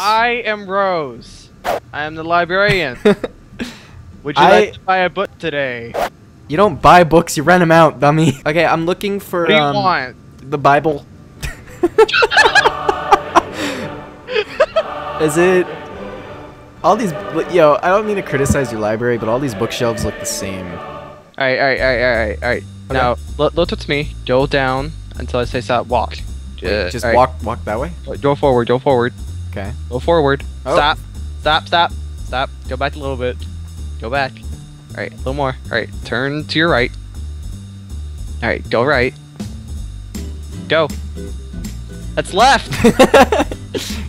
I am Rose. I am the librarian. Would you like to buy a book today? You don't buy books, you rent them out, dummy. Okay, I'm looking for what do you want? The Bible. Is it all these? Yo, I don't mean to criticize your library, but all these bookshelves look the same. All right. Okay. Now look towards me. Go down until I say stop. Walk. Wait, just walk that way. Go forward. Go forward. Okay. Go forward. Oh. Stop. Go back a little bit. Go back. All right, a little more. All right, turn to your right. All right, go right. Go. That's left.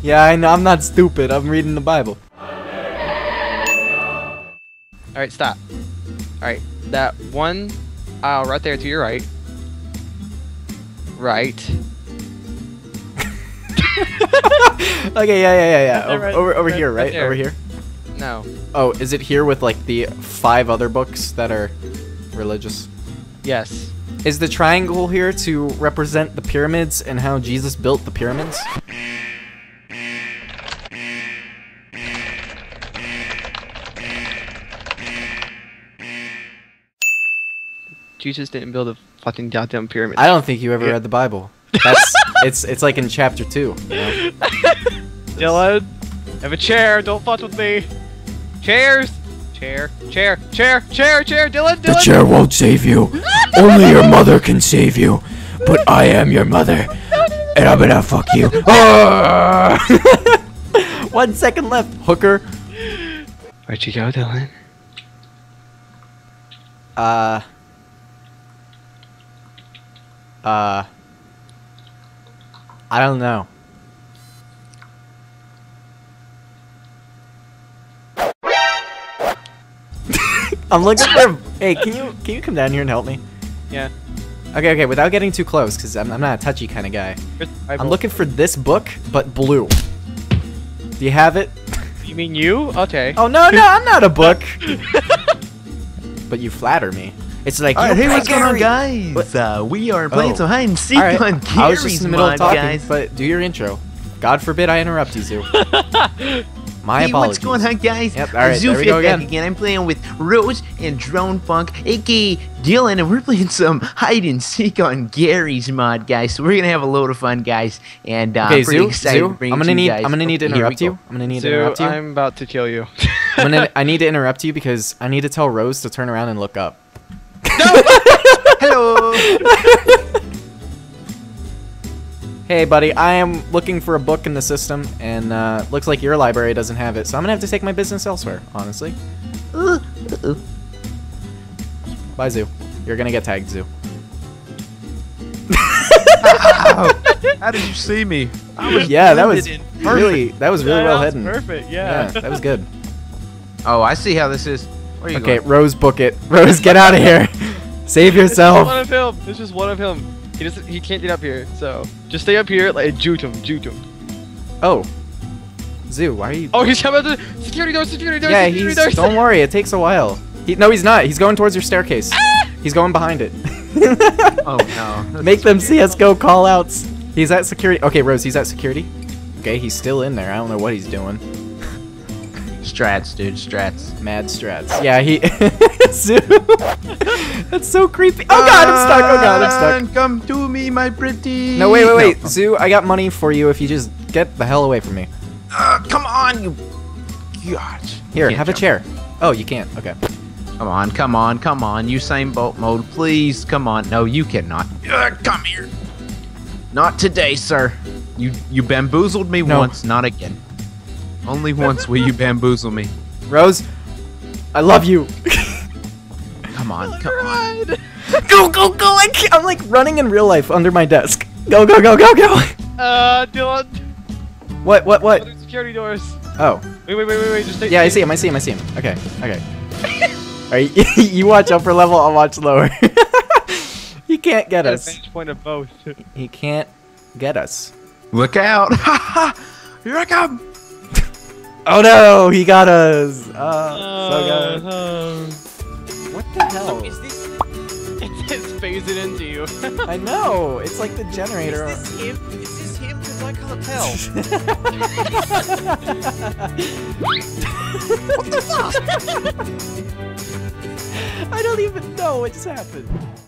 Yeah, I know. I'm not stupid. I'm reading the Bible. All right, stop. All right, that one aisle right there to your right. Right. Okay, yeah. Over here, right? Over here? No. Oh, is it here with, like, the 5 other books that are religious? Yes. Is the triangle here to represent the pyramids and how Jesus built the pyramids? Jesus didn't build a fucking goddamn pyramid. I don't think you ever read the Bible. That's... It's like in chapter 2. You know? Dylan, have a chair. Don't fuck with me. Chairs, chair. Dylan. The chair won't save you. Only your mother can save you. But I am your mother, and I'm gonna fuck you. 1 second left, hooker. Where'd you go, Dylan? I don't know. I'm looking for. Hey, can you come down here and help me? Yeah. Okay. Without getting too close, because I'm not a touchy kind of guy. I'm looking for this book, but blue. Do you have it? You mean you? Okay. Oh no, I'm not a book. But you flatter me. It's like, right, hey, what's going on, guys? We are playing some hide and seek on Garry's Mod. I was just in the middle of talking, guys. But do your intro. God forbid I interrupt you, Zoo. My apologies. Hey, what's going on, guys? Yep, all right, Zoo feels back again. I'm playing with Rose and Drone Punk, a.k.a. Dylan, and we're playing some hide and seek on Garry's Mod, guys. So we're going to have a load of fun, guys. And okay, I'm pretty excited to bring you guys. I'm going to need to interrupt you. Zoo, I'm about to kill you. I need to interrupt you because I need to tell Rose to turn around and look up. No! Hello! Hey, buddy, I am looking for a book in the system, and looks like your library doesn't have it, so I'm gonna have to take my business elsewhere, honestly. Bye, Zoo. You're gonna get tagged, Zoo. How did you see me? Yeah, that was really well hidden. Perfect, yeah. That was good. Oh, I see how this is. Okay, going? Rose, book it. Rose, get out of here. Save yourself. It's just one of him. It's just one of him. He can't get up here, so just stay up here. Like jute him. Oh, Zoo, why are you? Oh, he's coming to security door. Security door. Yeah, security door. Don't worry, it takes a while. No, he's not. He's going towards your staircase. He's going behind it. Oh no! That's Make them CS:GO callouts. He's at security. Okay, Rose, he's at security. Okay, he's still in there. I don't know what he's doing. Strats, dude, strats. Mad strats. Yeah, he... Zoo! That's so creepy. Oh god, I'm stuck, Come to me, my pretty... No, wait. No. Zoo, I got money for you if you just get the hell away from me. Come on, you... God. Here, have a chair. Oh, you can't. Okay. Come on. Usain Bolt Mode, please. Come on. No, you cannot. Come here. Not today, sir. You bamboozled me once, not again. Only once will you bamboozle me. Rose, I love you. Come on. Go. I'm like running in real life under my desk. Go. Dylan. What? Other security doors. Oh. Wait. Just yeah, I see him. Okay. All right, you watch upper level, I'll watch lower. He can't get us. Pinch point of both. He can't get us. Look out. Here I come. Oh no, he got us! So good. What the hell? Is this... It just phased it into you. I know, it's like the generator. Is this him? because I can't tell. What the fuck? I don't even know what just happened.